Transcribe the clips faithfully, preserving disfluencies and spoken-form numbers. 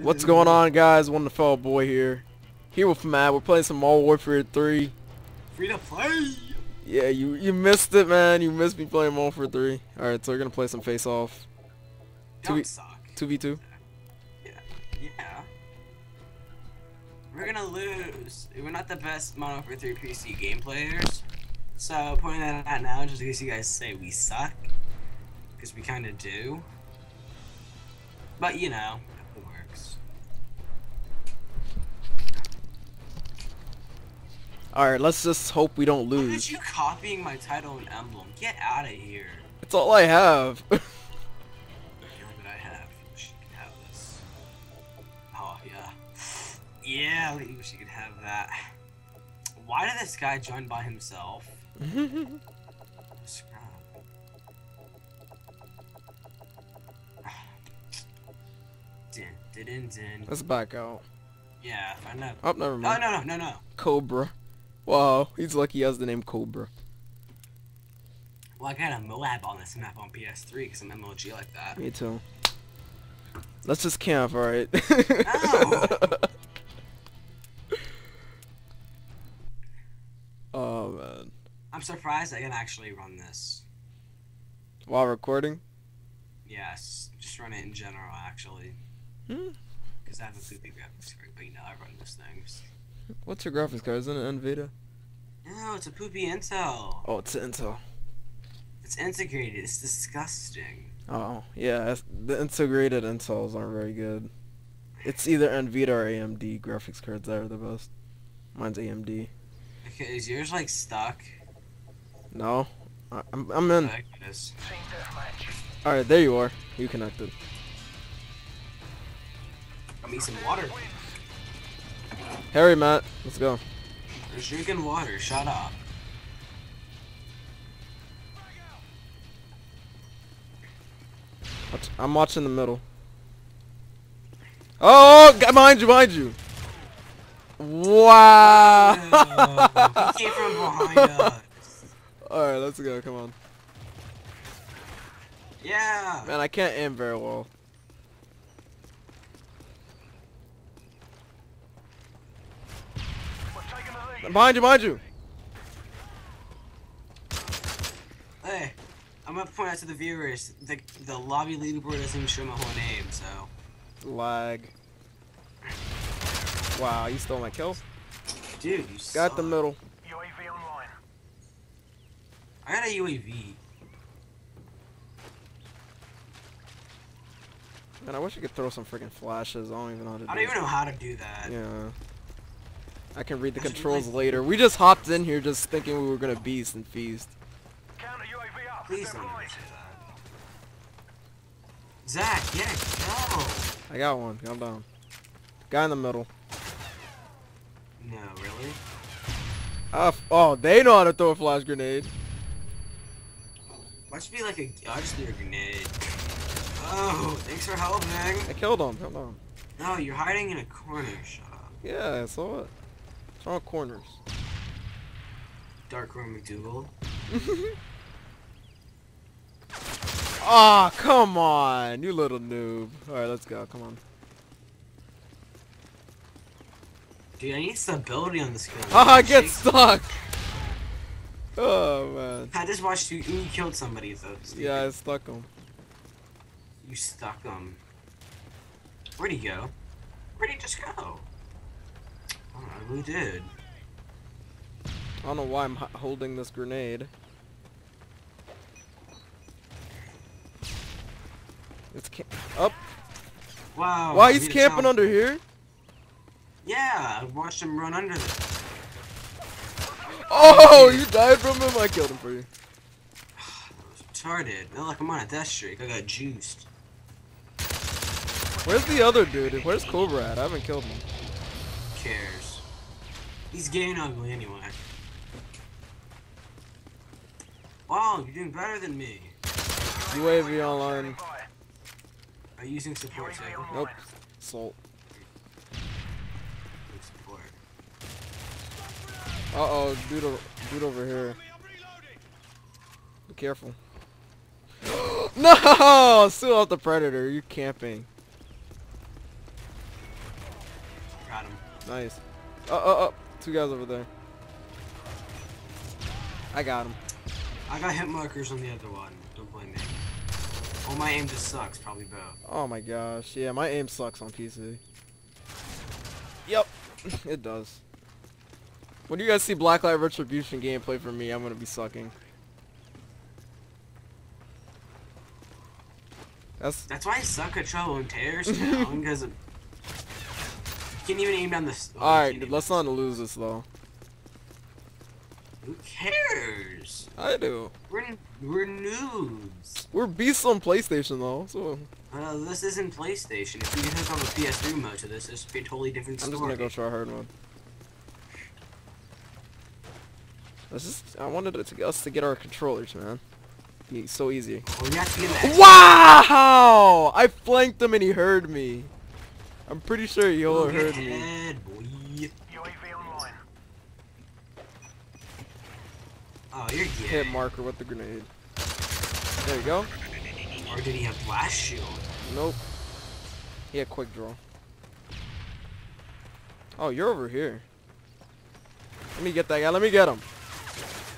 What's going on, guys? One the Fall Boy here. Here with Matt. We're playing some Modern Warfare three. Free to play. Yeah, you you missed it, man. You missed me playing Modern Warfare three. All right, so we're gonna play some Face Off. two v two. Yeah, yeah. We're gonna lose. We're not the best Modern Warfare three P C game players. So pointing that out now, just in case you guys say we suck, because we kind of do. But you know. Alright, let's just hope we don't lose. Why are you copying my title and emblem? Get out of here. It's all I have. All that I have. She can have this. Oh, yeah. Yeah, I wish she could have that. Why did this guy join by himself? Let's back out. Yeah, if I know. Oh, never mind. Oh, no, no, no, no. Cobra. Wow, he's lucky he has the name Cobra. Well, I got a MOAB on this map on P S three because I'm M L G like that. Me too. Let's just camp, alright? No! Oh, man. I'm surprised I can actually run this. While recording? Yes, just run it in general, actually. Hmm? Because I have a poopy graphics card, but you know I run those things. What's your graphics card? Isn't it Nvidia? No, it's a poopy Intel. Oh, it's Intel. It's integrated. It's disgusting. Oh, yeah. The integrated Intels aren't very good. It's either Nvidia or A M D graphics cards that are the best. Mine's A M D. Okay, is yours like stuck? No. I, I'm, I'm in. Alright, there you are. You connected. I need some water. Harry, Matt, let's go. We're drinking water, shut up. Watch, I'm watching the middle. Oh, mind you, mind you. Wow. Oh, he came from behind us. Alright, let's go, come on. Yeah. Man, I can't aim very well. Behind you, behind you! Hey, I'm gonna point out to the viewers, the, the lobby leaderboard doesn't even show my whole name, so... Lag. Wow, you stole my kill? Dude, you Got suck. the middle. U A V online. I got a U A V. Man, I wish I could throw some freaking flashes, I don't even know how to do that. I don't even know how to do that. Yeah. I can read the controls later. We just hopped in here just thinking we were gonna beast and feast. Counter U A V up. Please don't do that. Zach, yeah, go. I got one. Calm down. Guy in the middle. No, really? Uh, oh, they know how to throw a flash grenade. Why should be like a? I just need a grenade. Oh, thanks for helping. I killed him. Calm down. No, you're hiding in a corner. Shut up. Yeah, I saw it. All corners. Dark room McDougal. Ah, oh, come on, you little noob. Alright, let's go, come on. Dude, I need stability on this gun. Ah, I get stuck! Oh, man. I just watched you, you killed somebody, though. Stupid. Yeah, I stuck him. You stuck him. Where'd he go? Where'd he just go? We did. I don't know why I'm h holding this grenade. It's ca up. Wow. Why he's camping under here? Yeah, I watched him run under there. Oh, you died from him. I killed him for you. That was retarded. No, like I'm on a death streak. I got juiced. Where's the other dude? Where's Cobra at? I haven't killed him. Who cares? He's gay and ugly anyway. Wow, you're doing better than me. U A V online. Are you using support table? Nope. Salt. Support. Uh oh, dude, dude over here. Be careful. No! Still out the predator. You're camping. Got him. Nice. Oh, oh, oh. Two guys over there. I got him. I got hit markers on the other one. Don't blame me. Oh, my aim just sucks. Probably both. Oh my gosh. Yeah, my aim sucks on P C. Yep. It does. When you guys see Blacklight Retribution gameplay from me, I'm gonna be sucking. That's that's why I suck at Trouble and Tears now, because you can't even aim down the. Oh, all right, dude, let's not lose this though. Who cares? I do. We're we're noobs. We're beasts on PlayStation though. So. Uh, this isn't PlayStation. If you get hooked on the P S three mode to this, this would be a totally different story. I'm just gonna go try hard mode. Let's just, I wanted it to, us to get our controllers, man. It's so easy. Well, we have to get that. Wow! I flanked him and he heard me. I'm pretty sure he all heard ahead, me. U A V. Oh, you're gay. Hit marker with the grenade. There you go. Or did he have flash shield? Nope. He had quick draw. Oh, you're over here. Let me get that guy. Let me get him.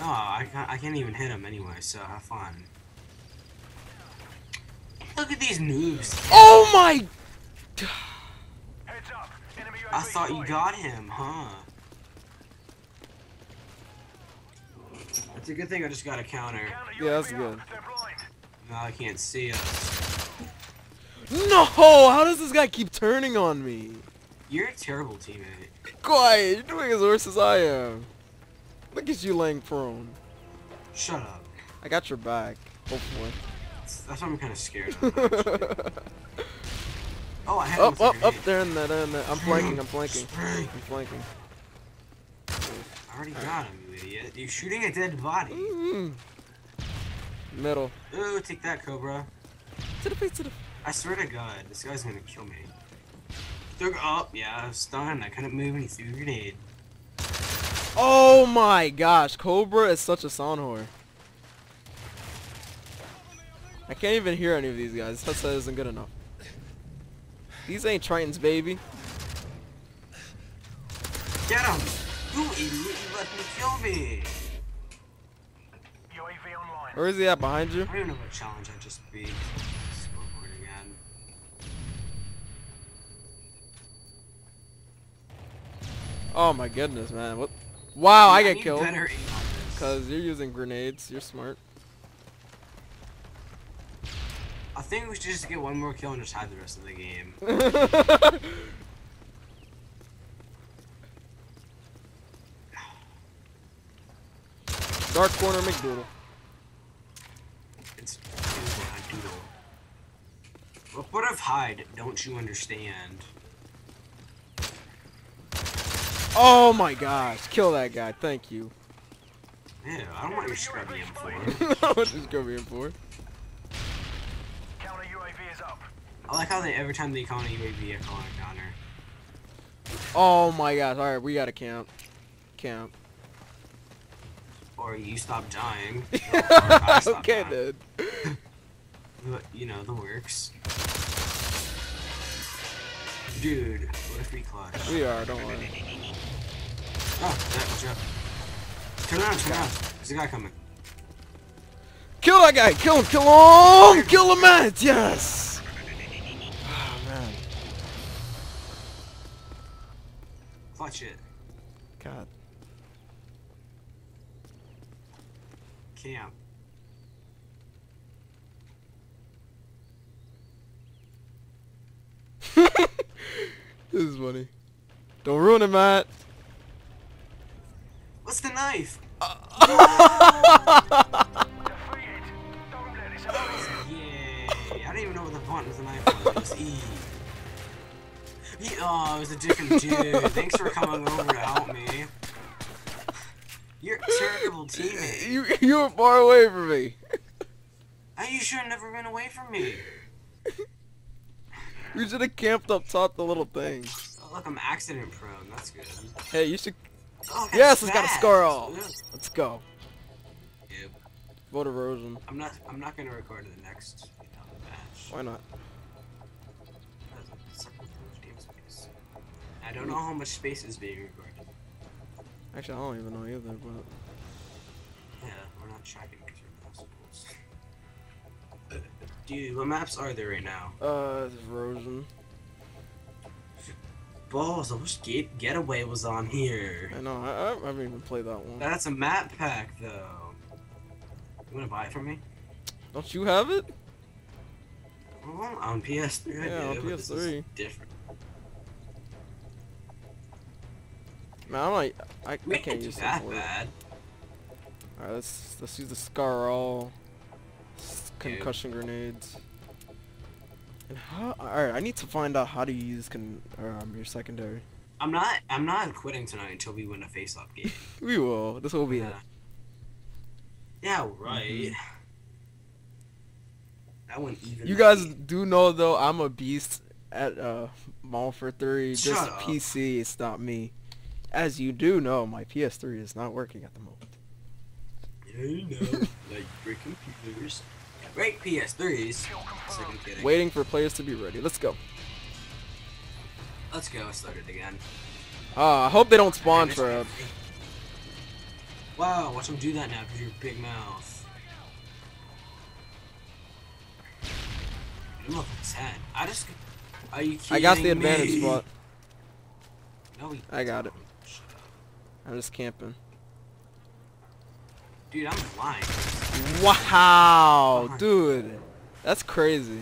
Oh, I can't, I can't even hit him anyway, so have fun. Look at these noobs. Oh my! Heads up. Enemy U A V. I thought you got him, huh? That's a good thing I just got a counter. Yeah, that's good. No, I can't see us. No! How does this guy keep turning on me? You're a terrible teammate. Quiet! You're doing as worse as I am. Look at you laying prone. Shut up. I got your back, hopefully. That's what I'm kind of scared of. Oh, I had up, up, up there in that, in that. I'm flanking, I'm flanking. I'm flanking. I already right. got him, you idiot. You're shooting a dead body. Mm-hmm. Middle. Ooh, take that, Cobra. To the face, to the I swear to God, this guy's gonna kill me. They're up. Yeah, I was stunned. I couldn't move and he threw a grenade. Oh my gosh, Cobra is such a sound whore. I can't even hear any of these guys. This headset isn't good enough. These ain't Tritons, baby. Get him! You idiot, you let me kill me! U A V online. Where is he at, behind you? I don't know what challenge I just beat. Scoreboard again. Oh my goodness, man. What? Wow, I, I get killed. Because you're using grenades. You're smart. I think we should just get one more kill and just hide the rest of the game. Dark corner McDoodle. It's McDoodle. What part of hide don't you understand? Oh my gosh, kill that guy, thank you. Yeah, I don't want your scrubby M four. I want your scrubby M four. Counter U A V is up. I like how they, every time they call an U A V, I call it a counter. Oh my gosh, alright, we gotta camp. Camp. Or you stop dying. Stop okay, dying. Then. But, you know, the works. Dude, what if we clutch? We are, don't worry. Oh, Zach, watch out. Turn around, turn around. There's a guy coming. Kill that guy! Kill him, kill him! Kill him, Matt! Yes! Oh, man. Clutch it. God. Camp. This is funny. Don't ruin it, Matt. What's the knife? Uh, Yay! I don't even know what the font was the knife was. It was E. He, oh, it was a different dude. Thanks for coming over to help me. You're a terrible teammate. You, you were far away from me. How you should have never been away from me. We should have camped up top the little thing. Oh, look, I'm accident prone. That's good. Hey, you should. Oh, yes, it's got a scar off. Let's go. Yep. Vote erosion. I'm not. I'm not gonna record the next you know, match. Why not? I don't know how much space is being recorded. Actually, I don't even know either, but... Yeah, we're not tracking because we're possible. Dude, what maps are there right now? Uh, there's Rosen. Balls, I wish Get Getaway was on here. I know, I, I haven't even played that one. That's a map pack, though. You wanna buy it from me? Don't you have it? Well, on P S three, yeah, I do, on P S three. This is different. Man, I'm like, I, I can't use that word. Alright, let's let's use the Scarl concussion grenades. And how? Alright, I need to find out how to use con um, your secondary. I'm not I'm not quitting tonight until we win a face-off game. We will. This will be yeah. it. Yeah, right. That one even. You guys me. do know though, I'm a beast at uh, Modern Warfare three. Shut Just up. P C, it's not me. As you do know, my P S three is not working at the moment. Yeah, you know, like great computers, great P S threes. Second Waiting for players to be ready. Let's go. Let's go. I started again. Ah, uh, I hope they don't spawn for a... Wow, watch them do that now because you're big mouth. I'm up at ten. I just. Are you kidding me? I got the advantage spot. No, I got it. I'm just camping. Dude, I'm flying. Wow, oh, dude. That's crazy.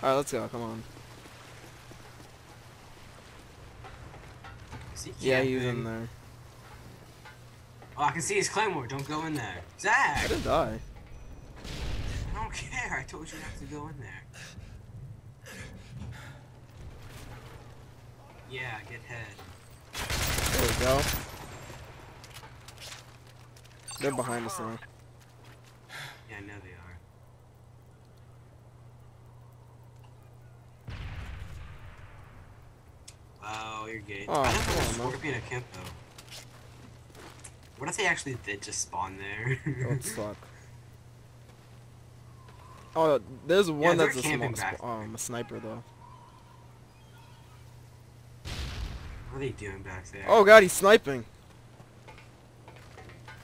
Alright, let's go. Come on. He yeah, he's in there. Oh, I can see his claymore. Don't go in there. Zach! I didn't die. I don't care. I told you not to go in there. Yeah, get head. There we go. They're behind us now. Yeah, I know they are. Wow, you're gay. Oh, I don't know if Scorpion at camp though. What if they actually did just spawn there? Don't suck. Oh, there's one yeah, that's a small sp um, a sniper though. What are they doing back there? Oh god, he's sniping.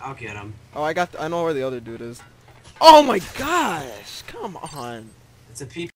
I'll get him. Oh, I got. I know where the other dude is. Oh my gosh! Come on. It's a P P.